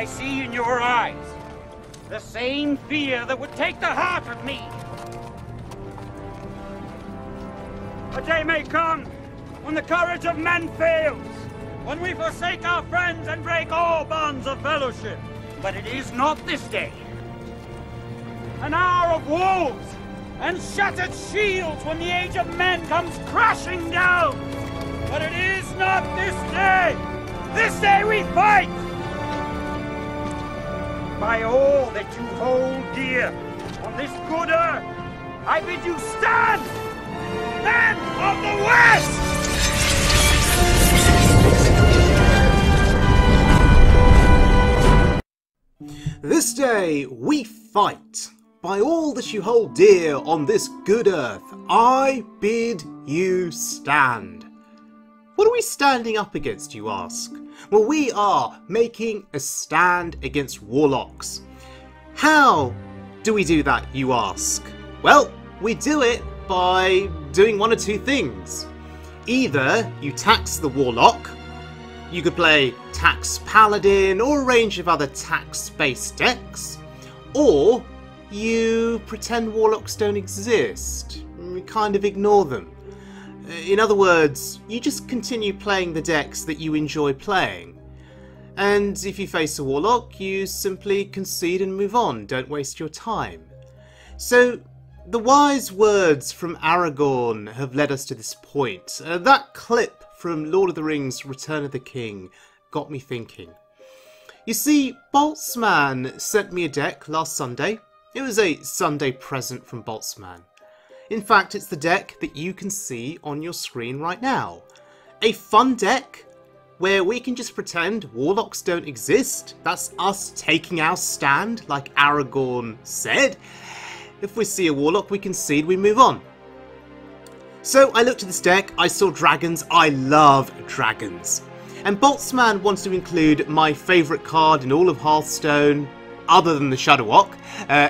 I see in your eyes. The same fear that would take the heart of me. A day may come when the courage of men fails, when we forsake our friends and break all bonds of fellowship. But it is not this day. An hour of wolves and shattered shields when the age of men comes crashing down. But it is not this day. This day we fight. By all that you hold dear on this good earth, I bid you stand, men of the West! This day we fight. By all that you hold dear on this good earth, I bid you stand. What are we standing up against, you ask? Well, we are making a stand against warlocks. How do we do that, you ask? Well, we do it by doing one of two things. Either you tax the warlock. You could play Tax Paladin or a range of other tax-based decks, or you pretend warlocks don't exist, you kind of ignore them. In other words, you just continue playing the decks that you enjoy playing. And if you face a warlock, you simply concede and move on, don't waste your time. So the wise words from Aragorn have led us to this point. That clip from Lord of the Rings, Return of the King, got me thinking. You see, Boltzmann sent me a deck last Sunday. It was a Sunday present from Boltzmann. In fact, it's the deck that you can see on your screen right now. A fun deck where we can just pretend warlocks don't exist. That's us taking our stand, like Aragorn said. If we see a warlock, we concede, we move on. So I looked at this deck, I saw dragons, I love dragons. And Boltzmann wanted to include my favourite card in all of Hearthstone, other than the Shadowwalk.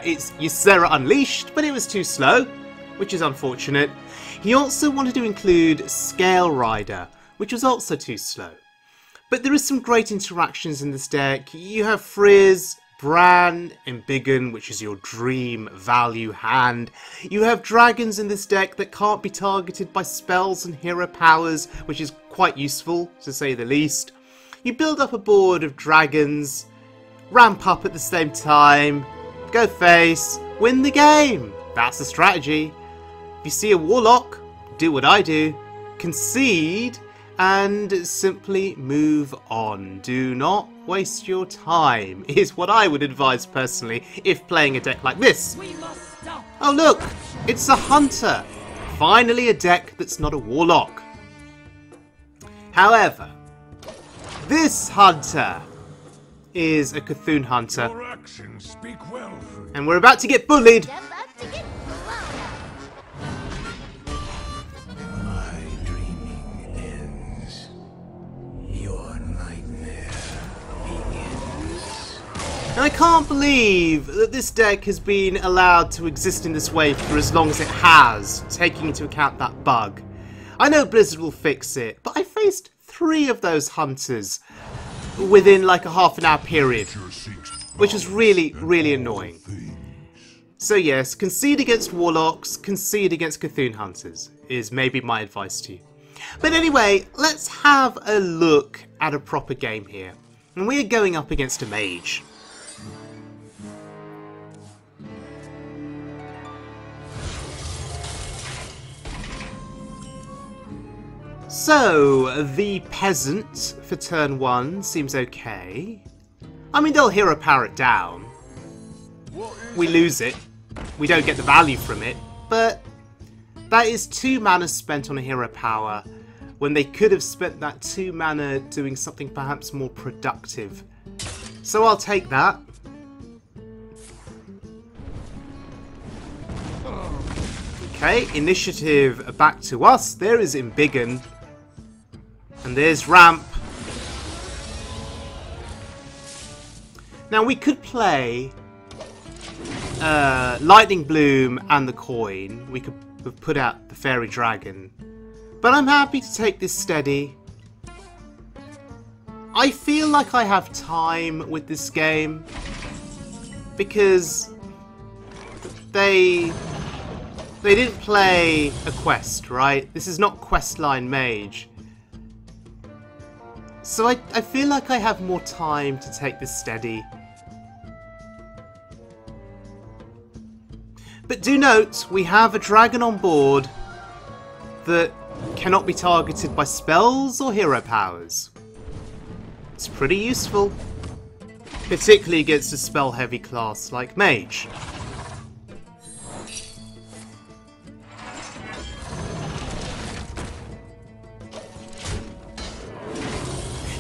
It's Ysera Unleashed, but it was too slow, which is unfortunate. He also wanted to include Scale Rider, which was also too slow. But there is some great interactions in this deck. You have Frizz, Bran, Embiggen, which is your dream value hand. You have dragons in this deck that can't be targeted by spells and hero powers, which is quite useful, to say the least. You build up a board of dragons, ramp up at the same time, go face, win the game. That's the strategy. If you see a warlock, do what I do, concede, and simply move on. Do not waste your time, is what I would advise personally if playing a deck like this. Oh look, it's a hunter. Finally a deck that's not a warlock. However, this hunter is a C'Thun hunter. And we're about to get bullied. And I can't believe that this deck has been allowed to exist in this way for as long as it has, taking into account that bug. I know Blizzard will fix it, but I faced three of those hunters within like a half an hour period, which was really, really annoying. So yes, concede against warlocks, concede against C'Thun hunters is maybe my advice to you. But anyway, let's have a look at a proper game here. And we're going up against a mage. So, the peasant for turn one seems okay. I mean, they'll hero power it down. We lose it. We don't get the value from it. But that is 2 mana spent on a hero power when they could have spent that 2 mana doing something perhaps more productive. So I'll take that. Okay, initiative back to us. There is Embiggen. And there's ramp. Now we could play Lightning Bloom and the coin. We could have put out the Fairy Dragon. But I'm happy to take this steady. I feel like I have time with this game because they didn't play a quest, right? This is not Questline Mage. So I feel like I have more time to take this steady. But do note, we have a dragon on board that cannot be targeted by spells or hero powers. It's pretty useful, particularly against a spell-heavy class like Mage.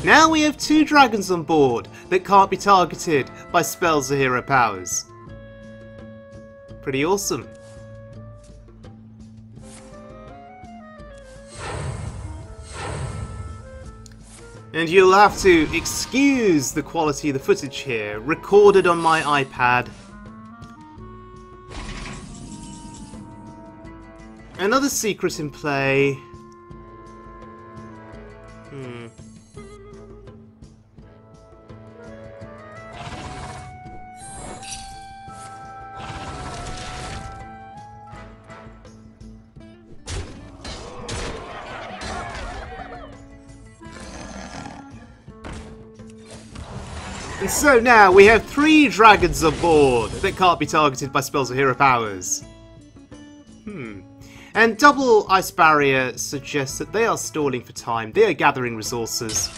Now we have two dragons on board that can't be targeted by spells or hero powers. Pretty awesome. And you'll have to excuse the quality of the footage here, recorded on my iPad. Another secret in play. So now we have three dragons aboard that can't be targeted by spells or hero powers. And double ice barrier suggests that they are stalling for time. They are gathering resources.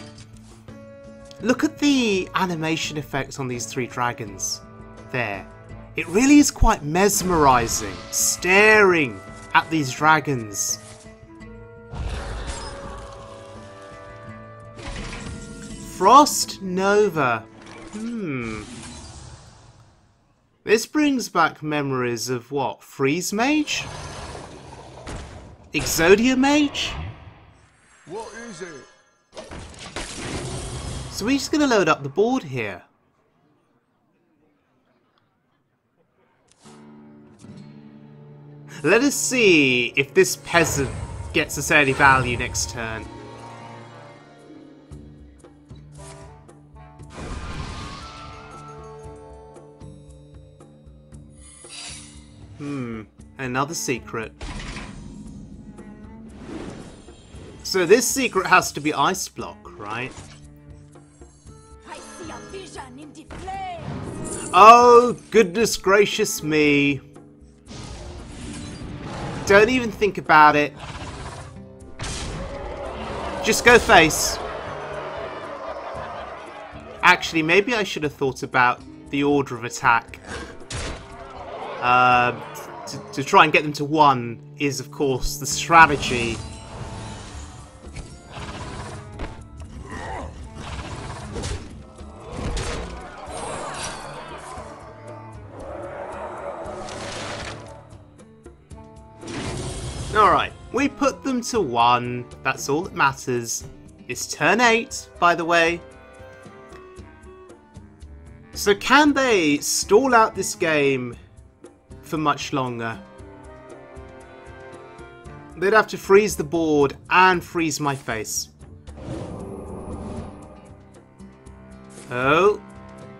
Look at the animation effect on these three dragons. There. It really is quite mesmerizing, staring at these dragons. Frost Nova. This brings back memories of what? Freeze Mage? Exodia Mage? What is it? So we're just going to load up the board here. Let us see if this peasant gets us any value next turn. Another secret. So this secret has to be Ice Block, right? I see a vision in the flames. Oh, goodness gracious me. Don't even think about it. Just go face. Actually, maybe I should have thought about the order of attack. To try and get them to one is, of course, the strategy. Alright, we put them to one. That's all that matters. It's turn 8, by the way. So can they stall out this game for much longer? They'd have to freeze the board and freeze my face. Oh,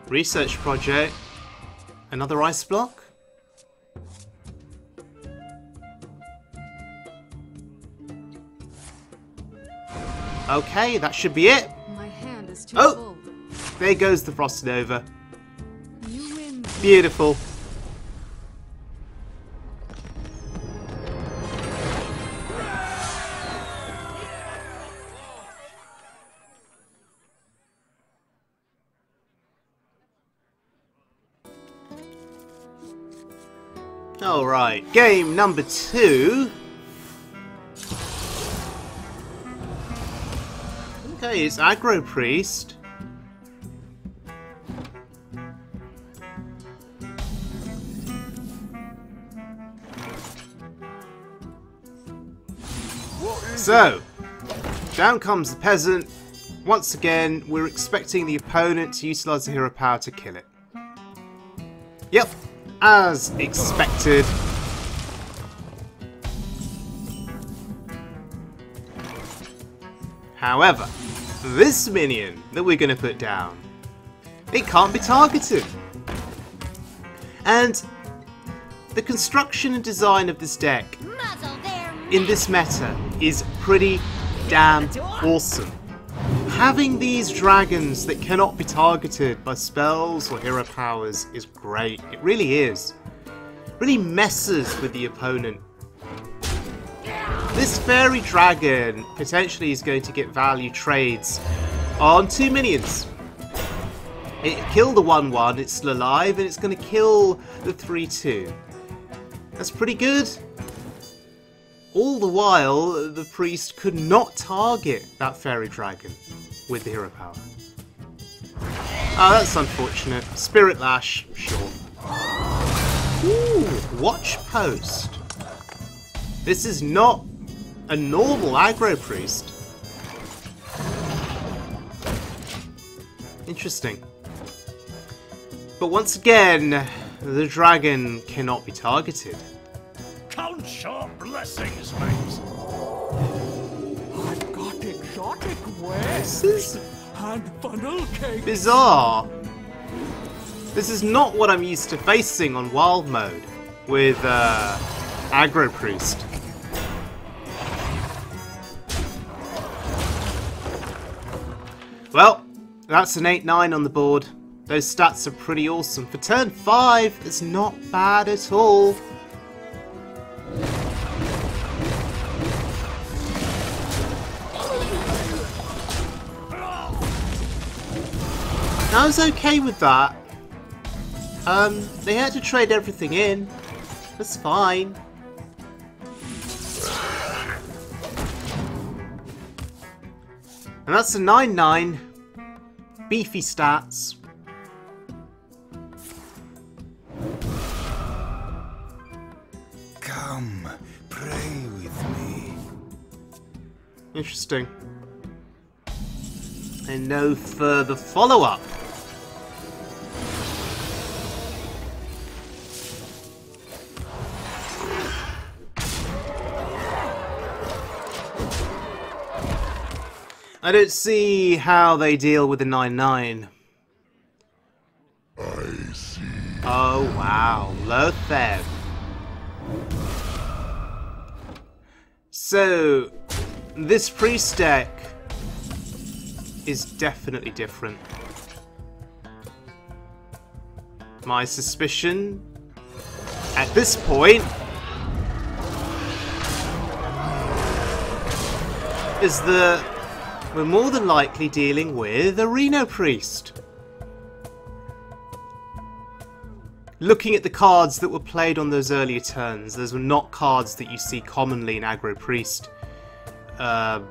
Research Project. Another Ice Block? Okay, that should be it. My hand is too full. There goes the Frost Nova. You win. Beautiful. Alright, game number 2. Okay, it's Aggro Priest. So, down comes the peasant. Once again, we're expecting the opponent to utilise the hero power to kill it. Yep. As expected. However, this minion that we're going to put down. It can't be targeted. And the construction and design of this deck in this meta is pretty damn awesome. Having these dragons that cannot be targeted by spells or hero powers is great. It really is. Really messes with the opponent. This Fairy Dragon potentially is going to get value trades on two minions. It killed the 1-1, it's still alive, and it's going to kill the 3-2. That's pretty good. All the while, the priest could not target that Fairy Dragon with the hero power. Oh, that's unfortunate. Spirit Lash, sure. Ooh, Watch Post. This is not a normal aggro priest. Interesting. But once again, the dragon cannot be targeted. Count your blessings, mate. I've got Exotic Wares. This is and Funnel Cake. Bizarre. This is not what I'm used to facing on wild mode with aggro priest. Well, that's an 8-9 on the board. Those stats are pretty awesome. For turn 5, it's not bad at all. I was okay with that. They had to trade everything in. That's fine. And that's a 9-9. Beefy stats. Come, pray with me. Interesting. And no further follow-up. I don't see how they deal with the 9-9. I see. Oh wow, Lotheb. So, this priest deck is definitely different. My suspicion at this point is that we're more than likely dealing with a Reno Priest. Looking at the cards that were played on those earlier turns, those were not cards that you see commonly in Aggro Priest that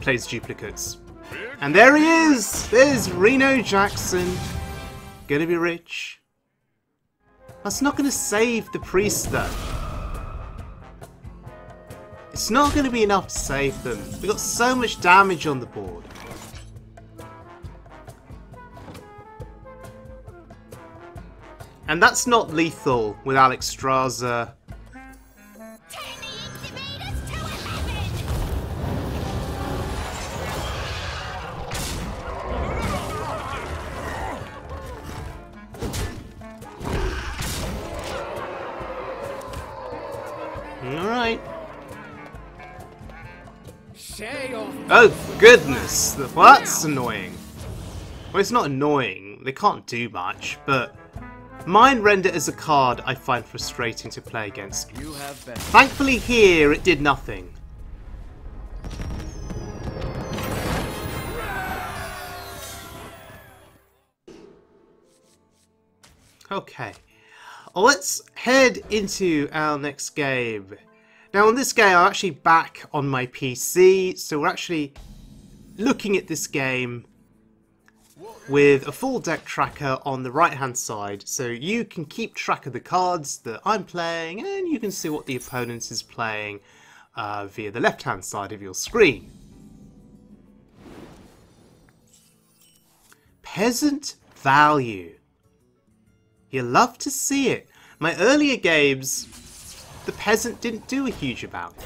plays duplicates. And there he is! There's Reno Jackson. Gonna be rich. That's not gonna save the priest though. It's not going to be enough to save them. We've got so much damage on the board. And that's not lethal with Alexstrasza. Oh goodness, well, that's annoying. Well, it's not annoying, they can't do much, but Mind Render is a card I find frustrating to play against. Thankfully here it did nothing. Okay, let's head into our next game. Now on this game I'm actually back on my PC, so we're actually looking at this game with a full deck tracker on the right hand side, so you can keep track of the cards that I'm playing and you can see what the opponent is playing via the left hand side of your screen. Peasant value. You love to see it. My earlier games, the peasant didn't do a huge amount.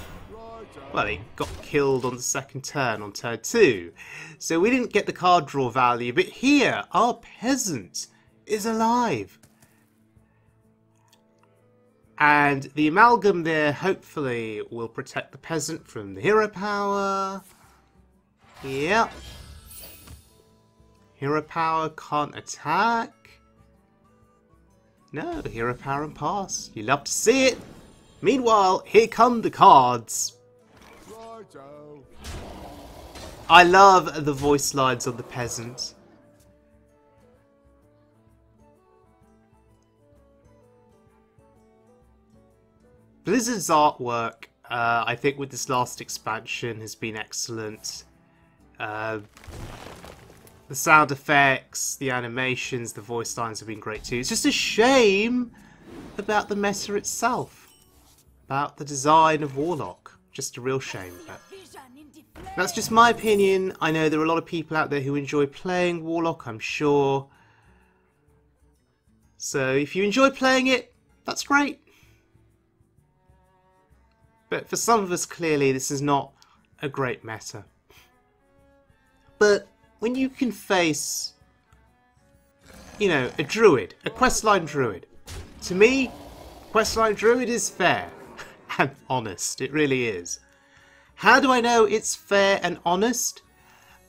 well, it got killed on the second turn, on turn 2. So we didn't get the card draw value, but here, our peasant is alive. And the amalgam there hopefully will protect the peasant from the hero power. Yep. Hero power can't attack. No, hero power and pass. You love to see it. Meanwhile, here come the cards. I love the voice lines on the peasant. Blizzard's artwork, I think, with this last expansion has been excellent. The sound effects, the animations, the voice lines have been great too. It's just a shame about the meta itself, about the design of Warlock. Just a real shame. That's just my opinion. I know there are a lot of people out there who enjoy playing Warlock, I'm sure. So if you enjoy playing it, that's great. But for some of us, clearly, this is not a great meta. But when you can face, you know, a druid, a questline druid, to me, questline druid is fair and honest. It really is. How do I know it's fair and honest?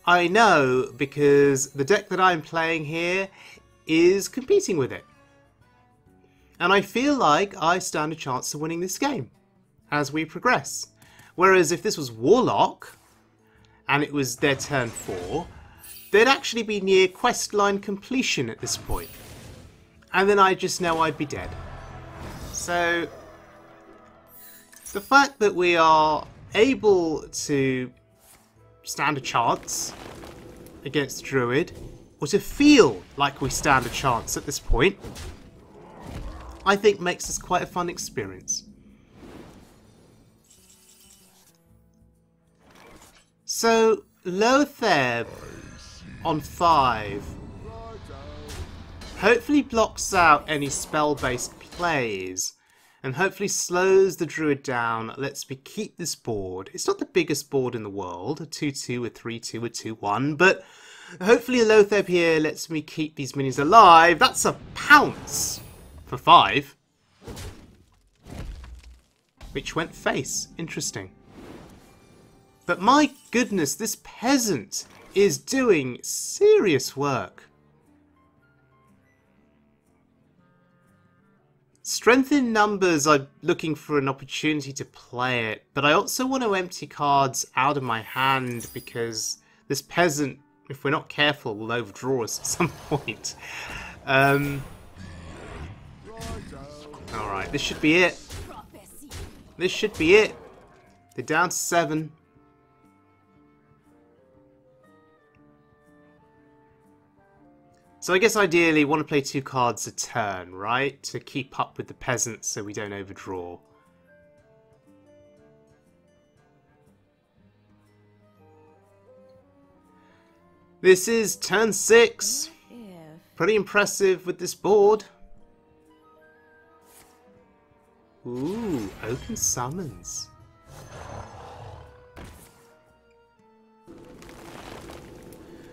I know because the deck that I'm playing here is competing with it. And I feel like I stand a chance of winning this game as we progress. Whereas if this was Warlock, and it was their turn 4, they'd actually be near questline completion at this point. And then I just know I'd be dead. So the fact that we are able to stand a chance against Druid, or to feel like we stand a chance at this point, I think makes this quite a fun experience. So, Lotheb on 5 hopefully blocks out any spell-based plays and hopefully slows the druid down, lets me keep this board. It's not the biggest board in the world, a 2-2, a 3-2, a 2-1, but hopefully Lotheb here lets me keep these minions alive. That's a pounce for 5, which went face. Interesting. But my goodness, this peasant is doing serious work. Strength in numbers, I'm looking for an opportunity to play it, but I also want to empty cards out of my hand because this peasant, if we're not careful, will overdraw us at some point. Alright, this should be it. This should be it. They're down to 7. So I guess ideally want to play 2 cards a turn, right? To keep up with the peasants so we don't overdraw. This is turn 6. Pretty impressive with this board. Ooh, open summons.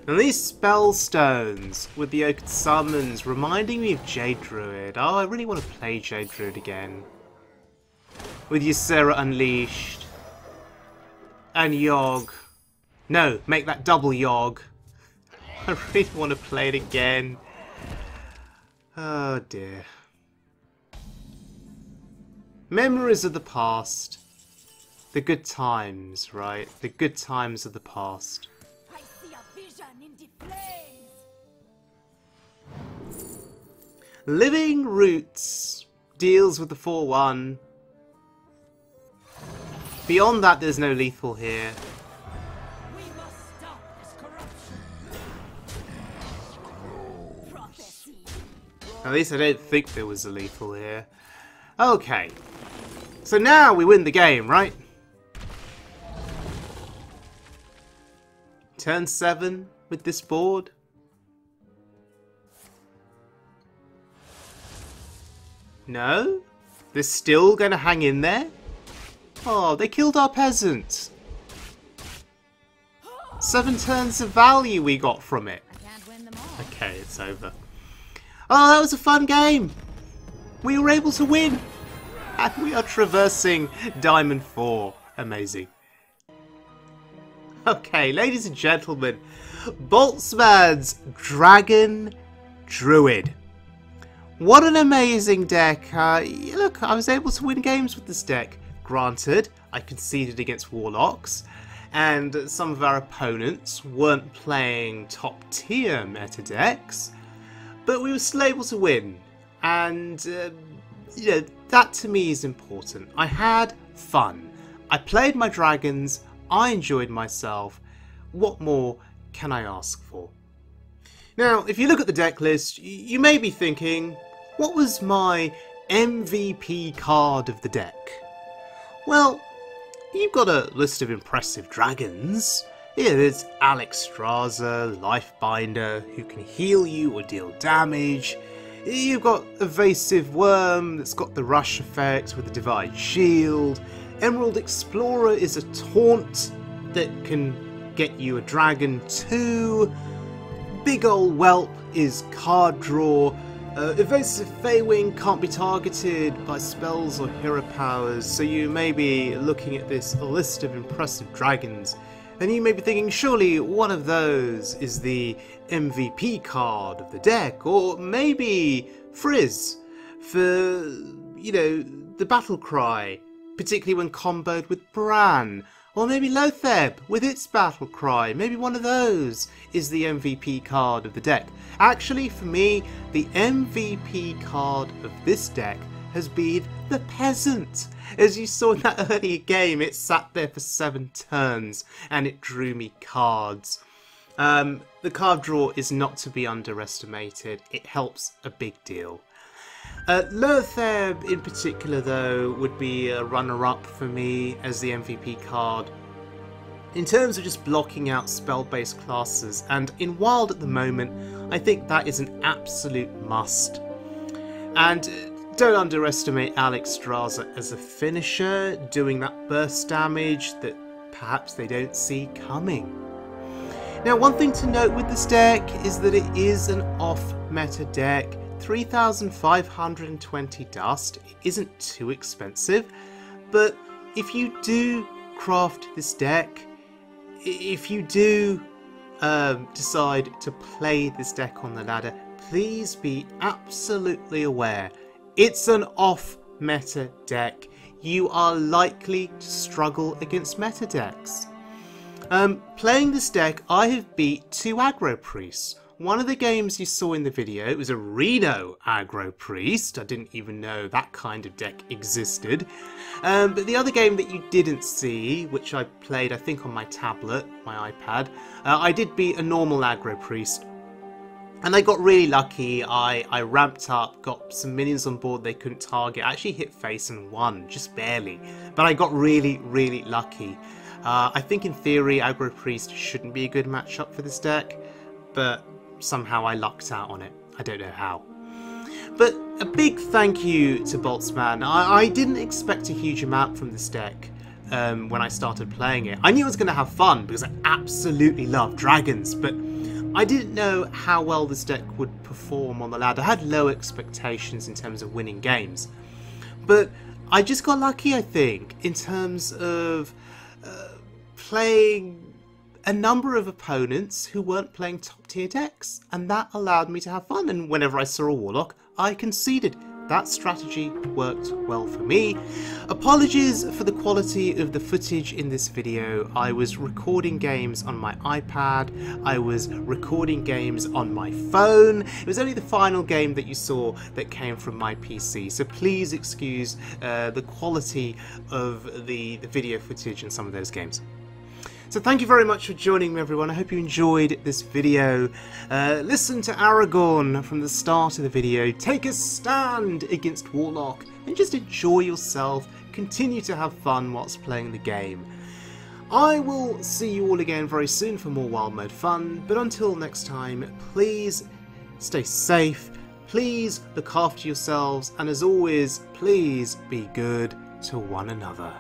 And these spell stones with the oaken summons reminding me of Jade Druid. Oh, I really want to play Jade Druid again. With Ysera Unleashed. And Yogg. No, make that double Yogg. I really want to play it again. Oh dear. Memories of the past. The good times, right? The good times of the past. Living Roots deals with the 4-1. Beyond that, there's no lethal here. We must stop this corruption. At least I don't think there was a lethal here. Okay. So now we win the game, right? Turn 7 with this board. No? They're still going to hang in there? Oh, they killed our peasant! 7 turns of value we got from it. I can't win them all. Okay, it's over. Oh, that was a fun game! We were able to win! And we are traversing Diamond 4. Amazing. Okay, ladies and gentlemen, Boltzmann's Dragon Druid. What an amazing deck. Look, I was able to win games with this deck. Granted, I conceded against Warlocks, and some of our opponents weren't playing top tier meta decks, but we were still able to win, and you know, that to me is important. I had fun. I played my dragons, I enjoyed myself. What more can I ask for? Now, if you look at the deck list, you may be thinking, what was my MVP card of the deck? Well, you've got a list of impressive dragons. Yeah, there's Alexstrasza, Lifebinder, who can heal you or deal damage. You've got Evasive Worm that's got the rush effect with the Divide Shield. Emerald Explorer is a taunt that can get you a dragon too. Big Ol' Whelp is card draw. Evasive Feywing can't be targeted by spells or hero powers, so you may be looking at this list of impressive dragons, and you may be thinking, surely one of those is the MVP card of the deck, or maybe Frizz for, you know, the battle cry, particularly when comboed with Bran, or maybe Lotheb with its battle cry. Maybe one of those is the MVP card of the deck. Actually, for me, the MVP card of this deck has been the peasant. As you saw in that earlier game, it sat there for 7 turns and it drew me cards. The card draw is not to be underestimated. It helps a big deal. Lotheb in particular though would be a runner-up for me as the MVP card in terms of just blocking out spell-based classes, and in Wild at the moment I think that is an absolute must. And don't underestimate Alexstrasza as a finisher, doing that burst damage that perhaps they don't see coming. Now, one thing to note with this deck is that it is an off-meta deck. 3,520 dust isn't too expensive, but if you do craft this deck, if you do decide to play this deck on the ladder, please be absolutely aware it's an off-meta deck. You are likely to struggle against meta decks. Playing this deck, I have beat 2 aggro priests. One of the games you saw in the video, it was a Reno aggro priest. I didn't even know that kind of deck existed. But the other game that you didn't see, which I played I think on my tablet, my iPad, I did beat a normal aggro priest. And I got really lucky. I ramped up, got some minions on board they couldn't target. I actually hit face and won, just barely. But I got really, really lucky. I think in theory aggro priest shouldn't be a good matchup for this deck, but somehow I lucked out on it. I don't know how. But a big thank you to Boltzmann. I didn't expect a huge amount from this deck when I started playing it. I knew I was going to have fun because I absolutely love dragons, but I didn't know how well this deck would perform on the ladder. I had low expectations in terms of winning games. But I just got lucky, I think, in terms of playing a number of opponents who weren't playing top tier decks, and that allowed me to have fun. And whenever I saw a Warlock, I conceded. That strategy worked well for me. Apologies for the quality of the footage in this video. I was recording games on my iPad, I was recording games on my phone. It was only the final game that you saw that came from my PC, so please excuse the quality of the video footage in some of those games. So thank you very much for joining me, everyone. I hope you enjoyed this video. Listen to Aragorn from the start of the video. Take a stand against Warlock and just enjoy yourself. Continue to have fun whilst playing the game. I will see you all again very soon for more Wild Mode fun. But until next time, please stay safe. Please look after yourselves. And as always, please be good to one another.